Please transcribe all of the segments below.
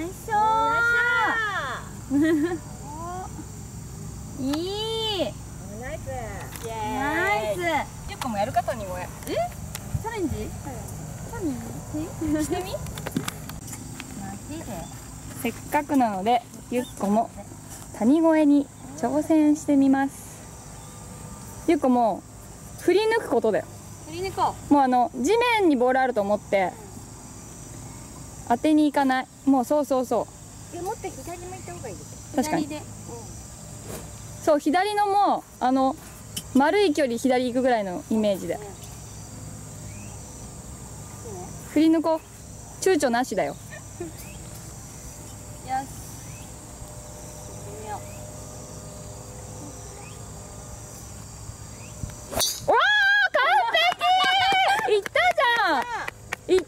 ナイスショー。いい。ナイス。ナイス。ゆっこもやるか、谷もや。え？チャレンジ？してみ？せっかくなのでゆっこも谷越えに挑戦してみます。ゆっこも振り抜くことだよ。振り抜こう。もう地面にボールあると思って当てに行かない。もうそう。もっと左向いた方がいいです。確かに。そう、左のも丸い距離左行くぐらいのイメージで。振り抜こう。躊躇なしだよ。よし。行ってみよう。わあ、完璧！いったじゃん。いった。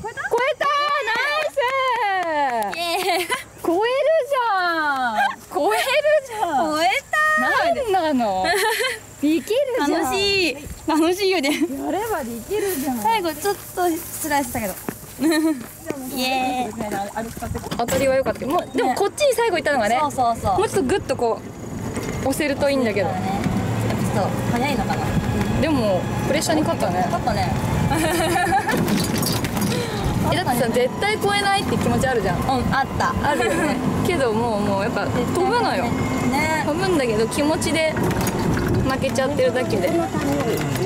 超えた。ナイス。超えるじゃん。超えた。なんなの。できるじゃん。楽しいよね。やればできるじゃん。最後ちょっとスライスしたけど。当たりは良かったけど、でもこっちに最後いったのがね、もうちょっとグッとこう押せるといいんだけど、ちょっと早いのかな。でもプレッシャーに勝ったね。だってさ、絶対超えないって気持ちあるじゃん。あるよね。けどもうやっぱ飛ぶのよ。飛ぶんだけど気持ちで負けちゃってるだけで。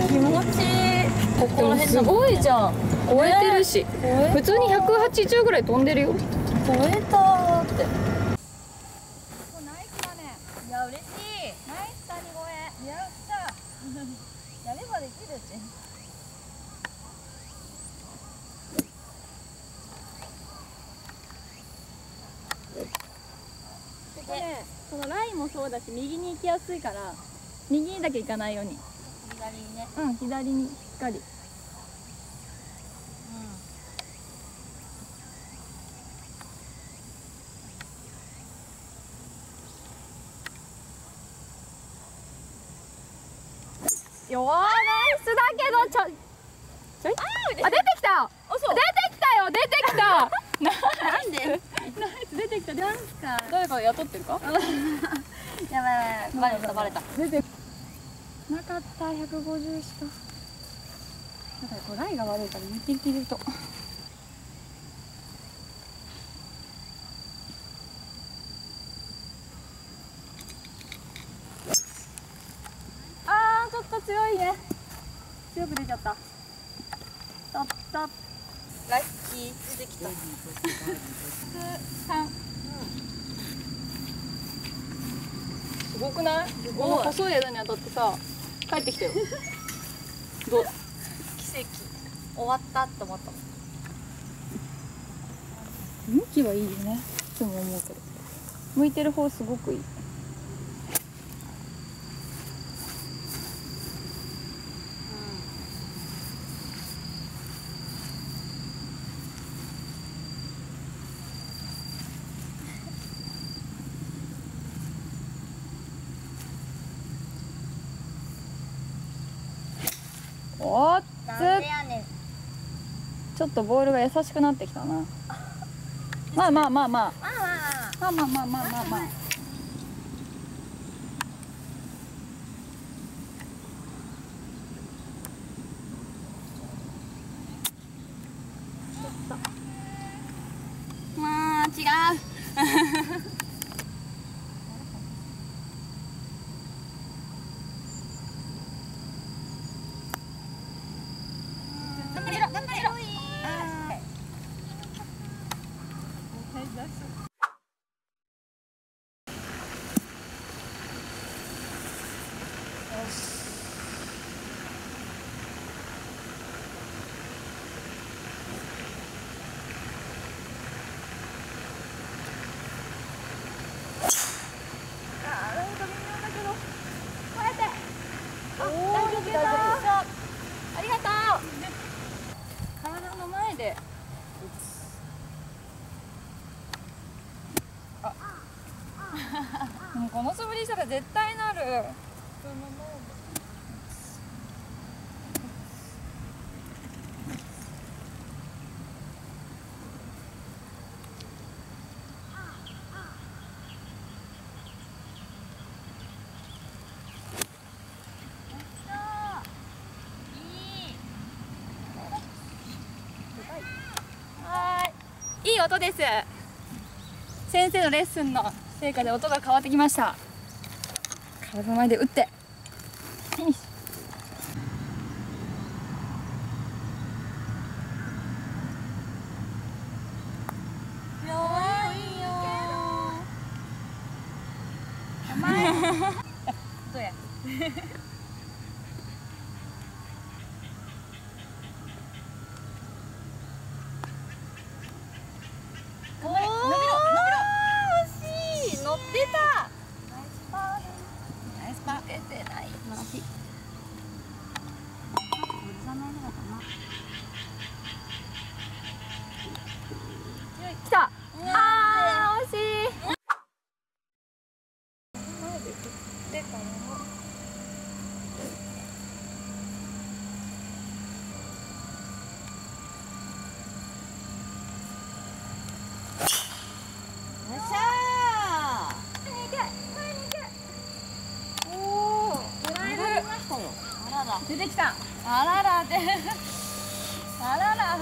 気持ちすごいじゃん。超えてるし、普通に180ぐらい飛んでるよ。超えたーって。ナイスだね。いや嬉しい。ナイス谷越え。やった。やればできるって。でこのラインもそうだし、右に行きやすいから。右にだけ行かないように。左にね。うん、左にしっかり。ナイスだけどあ、出てきた。出てきたよ。なんで？出てきた。なんか誰か雇ってるか？やばい。バレた。出てなかった150しか。だからこうライが悪いから見てきると。強いね。強く出ちゃった。ラッキー出てきた。すごくない？この細い枝に当たってさ、帰ってきたよ。どう？奇跡。終わったって思った。向きはいいよね。いつも思うけど。向いてる方すごくいい。ちょっとボールが優しくなってきたな。まあ。まあ違う。この素振りしたら絶対なる。音です。先生のレッスンの成果で音が変わってきました。体の前で打って、出てきた。あららで。あらら。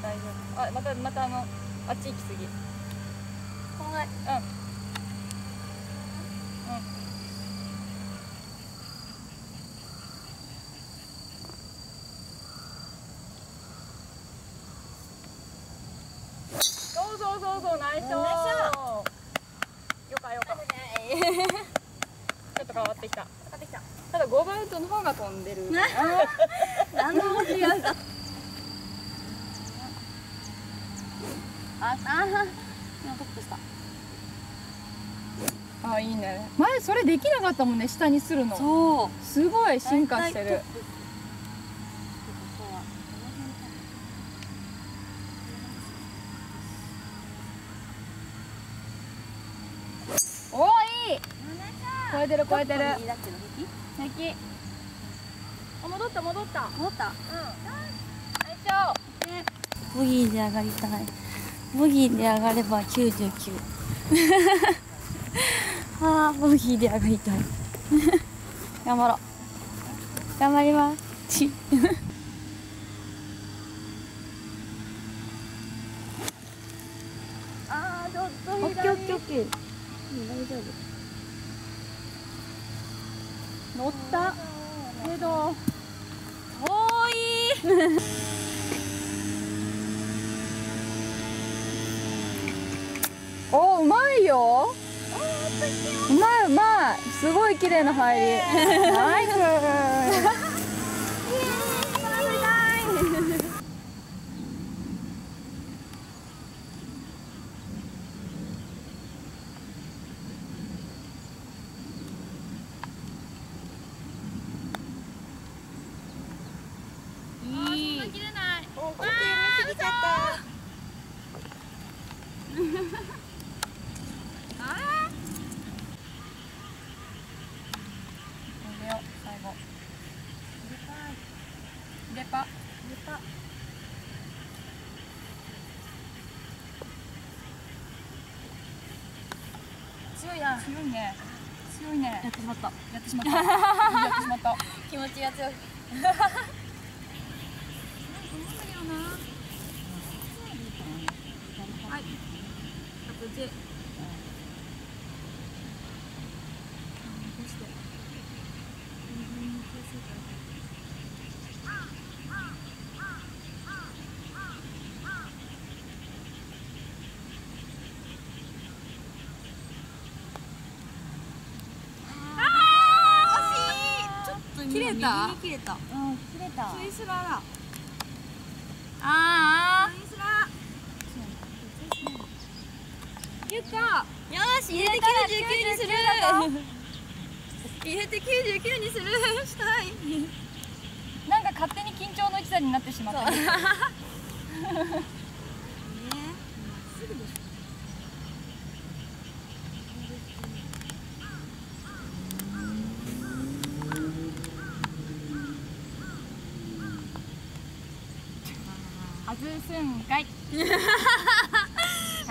大丈夫。あ、またあっち行き過ぎ。このぐらい。うん。そうナイス。よか。ちょっと変わってきた。ただ5番ウッドの方が飛んでる。何のも違う。今トップした。あ、いいね。前それできなかったもんね、下にするの。そう。すごい進化してる。超えてる。引き。あ、戻った。うん。最初。ボギーで上がりたい。ボギーで上がれば99。ああ、ボギーで上がりたい。頑張ろう。頑張ります。ち。ああ、ちょっと左。オッケー。大丈夫。乗ったけど遠い。お、うまいよ。うまい。すごい綺麗な入り。ナイス。強いね。やってしまった。気持ちが強い。はい。切れた。うん、切れた。スイスラーだ。ゆっか。よし、入れて99にする。したい。なんか勝手に緊張の一座になってしまった。ね。すぐでしょ。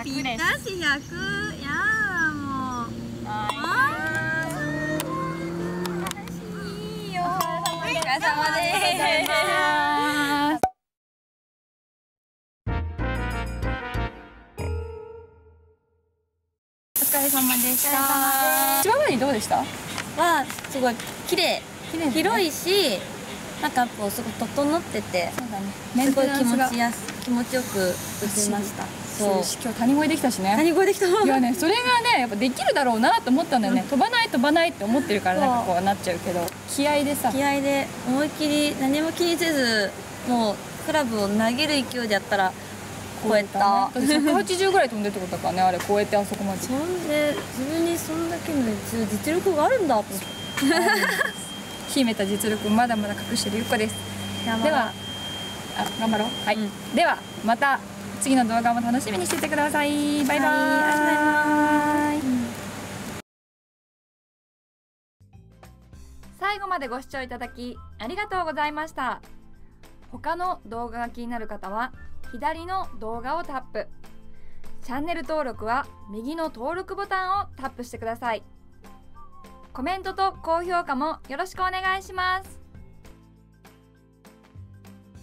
100です。しかし100、やだもう。あー、すごい。いいよ。お疲れ様です。お疲れ様でした。千葉マリンどうでした？はすごい綺麗、広いし、なんかこうすごい整ってて、そうだね。すごい気持ちよく映りました。そう。今日谷越えできたしね。谷越えできた。いやね、それがね、やっぱできるだろうなと思ったんだよね。飛ばないって思ってるからなんかこうなっちゃうけど、気合で思いっきり何も気にせず、もうクラブを投げる勢いでやったら。超えた。180ぐらい飛んでってことだからね、あれ超えてあそこまで。そんで自分にそんだけの実力があるんだと思って。秘めた実力まだまだ隠してるゆっこです。では、あ、頑張ろう。はい。ではまた次の動画も楽しみにしていてください。バイバイ。最後までご視聴いただきありがとうございました。他の動画が気になる方は。左の動画をタップ、チャンネル登録は右の登録ボタンをタップしてください。コメントと高評価もよろしくお願いします。